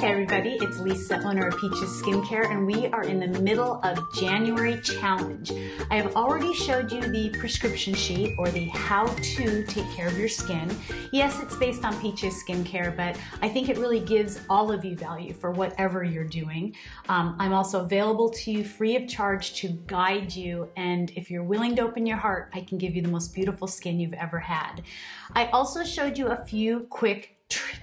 Hey everybody, it's Lisa, owner of Peaches Skincare, and we are in the middle of January challenge. I have already showed you the prescription sheet or the how to take care of your skin. Yes, it's based on Peaches Skincare, but I think it really gives all of you value for whatever you're doing. I'm also available to you free of charge to guide you, and if you're willing to open your heart, I can give you the most beautiful skin you've ever had. I also showed you a few quick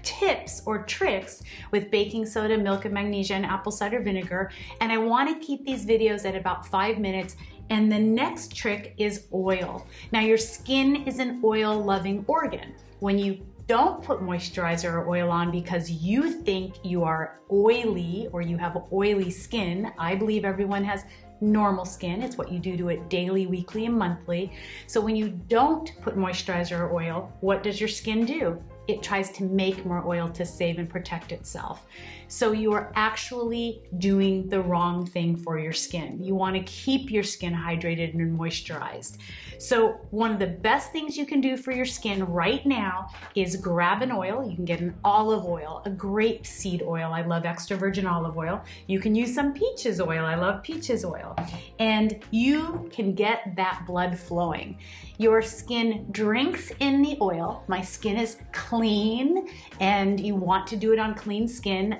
tips or tricks with baking soda, milk and magnesia, and apple cider vinegar, and I want to keep these videos at about 5 minutes. And the next trick is oil. Now, your skin is an oil loving organ. When you don't put moisturizer or oil on because you think you are oily or you have oily skin, I believe everyone has normal skin. It's what you do to it daily, weekly, and monthly. So when you don't put moisturizer or oil, what does your skin do? It tries to make more oil to save and protect itself. So you are actually doing the wrong thing for your skin. You want to keep your skin hydrated and moisturized. So one of the best things you can do for your skin right now is grab an oil. You can get an olive oil, a grapeseed oil. I love extra virgin olive oil. You can use some peaches oil. I love peaches oil. And you can get that blood flowing. Your skin drinks in the oil. My skin is clean, and you want to do it on clean skin.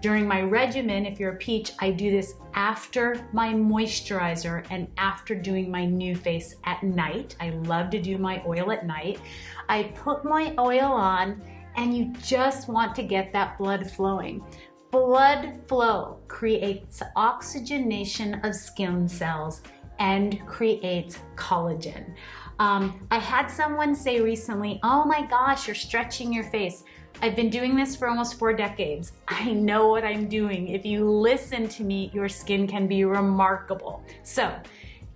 During my regimen, if you're a peach, I do this after my moisturizer and after doing my new face at night. I love to do my oil at night. I put my oil on, and you just want to get that blood flowing. Blood flow creates oxygenation of skin cells and creates collagen. I had someone say recently, oh my gosh, you're stretching your face. I've been doing this for almost 4 decades. I know what I'm doing. If you listen to me, your skin can be remarkable. So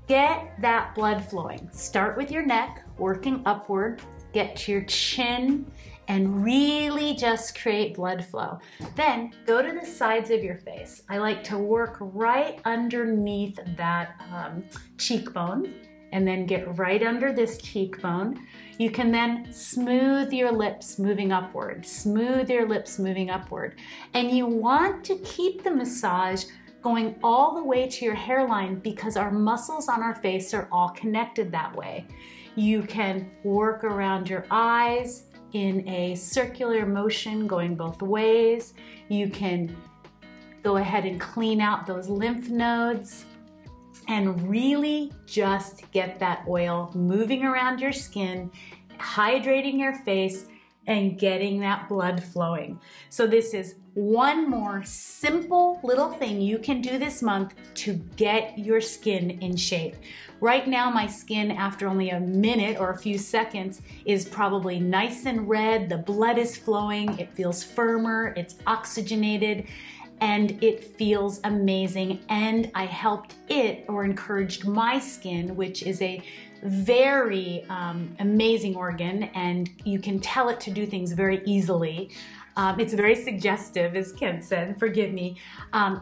get that blood flowing. Start with your neck, working upward, get to your chin, and really just create blood flow. Then go to the sides of your face. I like to work right underneath that cheekbone, and then get right under this cheekbone. You can then smooth your lips moving upward, smooth your lips moving upward. And you want to keep the massage going all the way to your hairline because our muscles on our face are all connected that way. You can work around your eyes, in a circular motion going both ways. You can go ahead and clean out those lymph nodes and really just get that oil moving around your skin, hydrating your face, and getting that blood flowing. So this is one more simple little thing you can do this month to get your skin in shape. Right now, my skin, after only a minute or a few seconds, is probably nice and red. The blood is flowing, it feels firmer, it's oxygenated, and it feels amazing. And I helped it, or encouraged my skin, which is a very amazing organ, and you can tell it to do things very easily. It's very suggestive, as Kim said, forgive me.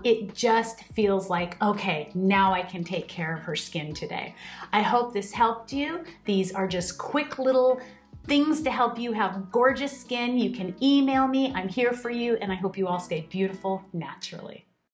It just feels like, okay, now I can take care of her skin today. I hope this helped you. These are just quick little things to help you have gorgeous skin. You can email me, I'm here for you, and I hope you all stay beautiful naturally.